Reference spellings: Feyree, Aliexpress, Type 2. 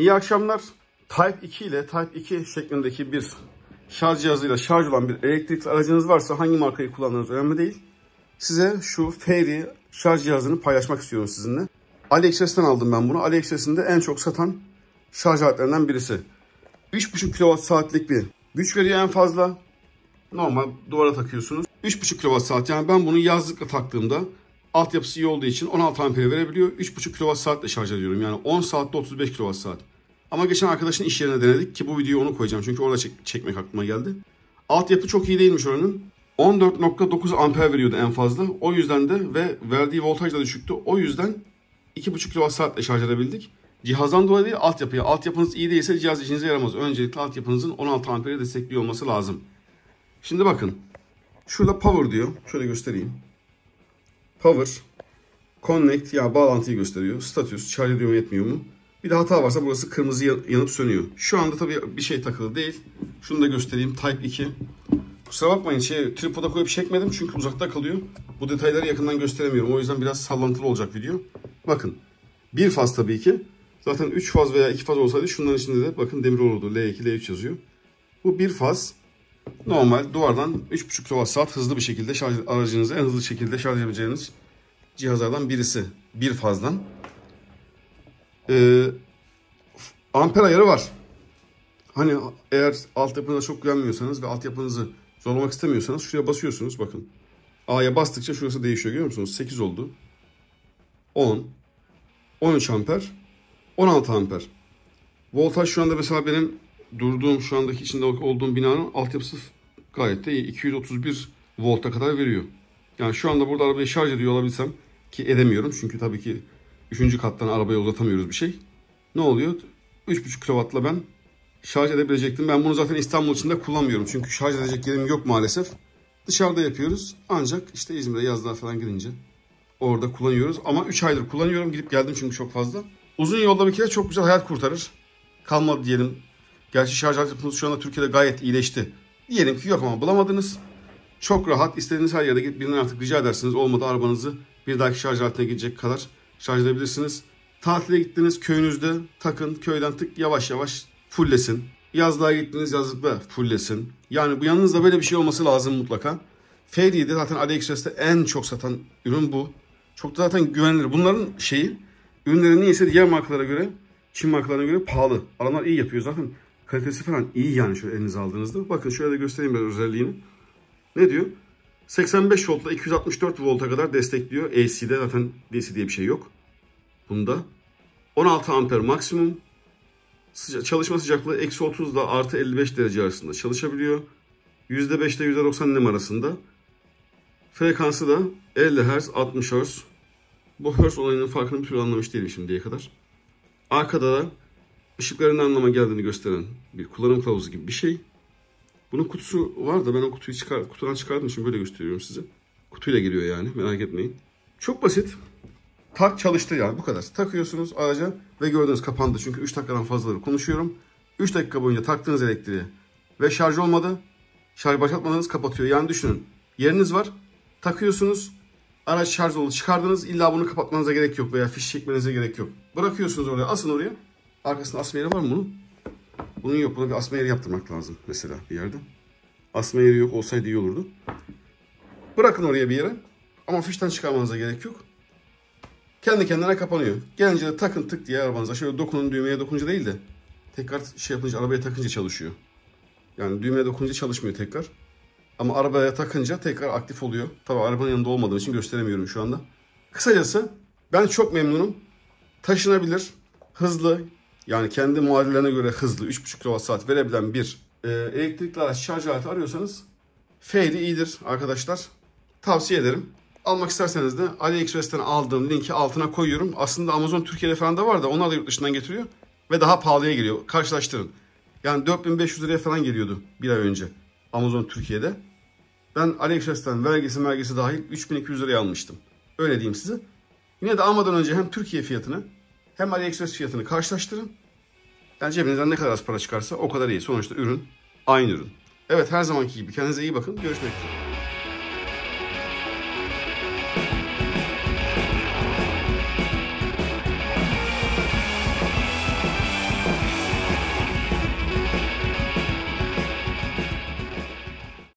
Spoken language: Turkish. İyi akşamlar. Type 2 ile Type 2 şeklindeki bir şarj cihazıyla şarj olan bir elektrikli aracınız varsa hangi markayı kullandığınız önemli değil. Size şu Feyree şarj cihazını paylaşmak istiyorum sizinle. Aliexpress'ten aldım ben bunu. Aliexpress'in de en çok satan şarj aletlerinden birisi. 3,5 kWh saatlik bir güç veriyor en fazla. Normal duvara takıyorsunuz. 3,5 kWh saat, yani ben bunu yazlıkla taktığımda altyapısı iyi olduğu için 16 ampere verebiliyor. 3,5 kWh saatle şarj ediyorum. Yani 10 saatte 35 kWh saat. Ama geçen arkadaşın iş yerine denedik ki bu videoyu onu koyacağım. Çünkü orada çekmek aklıma geldi. Altyapı çok iyi değilmiş oranın. 14,9 amper veriyordu en fazla. O yüzden de ve verdiği voltaj da düşüktü. O yüzden 2,5 kWh saatle şarj edebildik. Cihazdan dolayı değil, altyapıya. Altyapınız iyi değilse cihaz işinize yaramaz. Öncelikle altyapınızın 16 ampere destekliyor olması lazım. Şimdi bakın. Şurada power diyor. Şöyle göstereyim. Power, connect, ya bağlantıyı gösteriyor. Status, şarj ediyor mu yetmiyor mu? Bir de hata varsa burası kırmızı yanıp sönüyor. Şu anda tabii bir şey takılı değil. Şunu da göstereyim. Type 2. Kusura bakmayın, tripoda koyup çekmedim çünkü uzakta kalıyor. Bu detayları yakından gösteremiyorum. O yüzden biraz sallantılı olacak video. Bakın. Bir faz tabii ki. Zaten 3 faz veya 2 faz olsaydı şunların içinde de bakın demir olurdu. L2, L3 yazıyor. Bu bir faz. Normal duvardan 3,5 kWh saat hızlı bir şekilde şarj, aracınızı en hızlı şekilde şarj edebileceğiniz cihazlardan birisi. Bir fazdan. Amper ayarı var. Hani eğer altyapınıza çok güvenmiyorsanız ve altyapınızı zorlamak istemiyorsanız şuraya basıyorsunuz. Bakın. A'ya bastıkça şurası değişiyor. Görüyor musunuz? 8 oldu. 10. 13 amper. 16 amper. Voltaj şu anda mesela benim durduğum, şu andaki içinde olduğum binanın altyapısı gayet de iyi. 231 volta kadar veriyor. Yani şu anda burada arabayı şarj ediyor olabilsem, ki edemiyorum çünkü tabii ki 3. kattan arabaya uzatamıyoruz bir şey. Ne oluyor? 3,5 kW'la ben şarj edebilecektim. Ben bunu zaten İstanbul içinde kullanmıyorum. Çünkü şarj edecek yerim yok maalesef. Dışarıda yapıyoruz. Ancak işte İzmir'e yazlığa falan gidince orada kullanıyoruz. Ama 3 aydır kullanıyorum. Gidip geldim çünkü çok fazla. Uzun yolda bir kere çok güzel hayat kurtarır. Kalmadı diyelim. Gerçi şarj altyapınız şu anda Türkiye'de gayet iyileşti. Diyelim ki yok ama bulamadınız. Çok rahat. İstediğiniz her yerde gidip birinden artık rica edersiniz. Olmadı arabanızı bir dahaki şarj aletine gidecek kadar şarj edebilirsiniz. Tatile gittiniz, köyünüzde takın. Köyden tık yavaş yavaş fullesin. Yazlığa gittiniz, yazlıkta fullesin. Yani bu yanınızda böyle bir şey olması lazım mutlaka. Feyree'de zaten AliExpress'te en çok satan ürün bu. Çok da zaten güvenilir. Bunların ürünleri niyeyse diğer markalara göre, Çin markalarına göre pahalı. Adamlar iyi yapıyor zaten. Kalitesi falan iyi yani şöyle elinize aldığınızda. Bakın şöyle de göstereyim ben özelliğini. Ne diyor? 85 voltla 264 volta kadar destekliyor. AC'de zaten DC diye bir şey yok. Bunda. 16 amper maksimum. Çalışma sıcaklığı -30 ile artı 55 derece arasında çalışabiliyor. %5 ile %90 nem arasında. Frekansı da 50 Hz, 60 Hz. Bu Hz olayının farkını bir türlü anlamış değilim şimdiye kadar. Arkada da ışıkların ne anlama geldiğini gösteren bir kullanım kılavuzu gibi bir şey. Bunun kutusu var da ben o kutuyu kutudan çıkardım için böyle gösteriyorum size. Kutuyla geliyor yani, merak etmeyin. Çok basit. Tak, çalıştı yani, bu kadar. Takıyorsunuz araca ve gördüğünüz kapandı. Çünkü 3 dakikadan fazlaları konuşuyorum. 3 dakika boyunca taktığınız elektriği ve şarj olmadı. Şarj başlatmadınız, kapatıyor. Yani düşünün, yeriniz var, takıyorsunuz. Araç şarj oldu, çıkardınız. İlla bunu kapatmanıza gerek yok veya fiş çekmenize gerek yok. Bırakıyorsunuz oraya, asın oraya. Arkasında asma yeri var mı bunun? Bunun yok. Buna bir asma yeri yaptırmak lazım mesela bir yerde. Asma yeri yok, olsaydı iyi olurdu. Bırakın oraya bir yere. Ama fişten çıkarmanıza gerek yok. Kendi kendine kapanıyor. Gelince de takın tık diye arabanıza. Şöyle dokunun, düğmeye dokununca değil de tekrar yapınca, arabaya takınca çalışıyor. Yani düğmeye dokununca çalışmıyor tekrar. Ama arabaya takınca tekrar aktif oluyor. Tabii arabanın yanında olmadığım için gösteremiyorum şu anda. Kısacası ben çok memnunum. Taşınabilir, hızlı. Yani kendi muadillerine göre hızlı 3,5 kWh saat verebilen bir elektrikli araç şarj aleti arıyorsanız Feyree iyidir arkadaşlar. Tavsiye ederim. Almak isterseniz de AliExpress'ten aldığım linki altına koyuyorum. Aslında Amazon Türkiye'de falan da var da onlar da yurt dışından getiriyor. Ve daha pahalıya geliyor. Karşılaştırın. Yani 4.500 liraya falan geliyordu bir ay önce Amazon Türkiye'de. Ben AliExpress'ten vergisi dahil 3.200 liraya almıştım. Öyle diyeyim size. Yine de almadan önce hem Türkiye fiyatını hem AliExpress fiyatını karşılaştırın. Yani cebinizden ne kadar az para çıkarsa o kadar iyi. Sonuçta ürün aynı ürün. Evet, her zamanki gibi kendinize iyi bakın. Görüşmek üzere.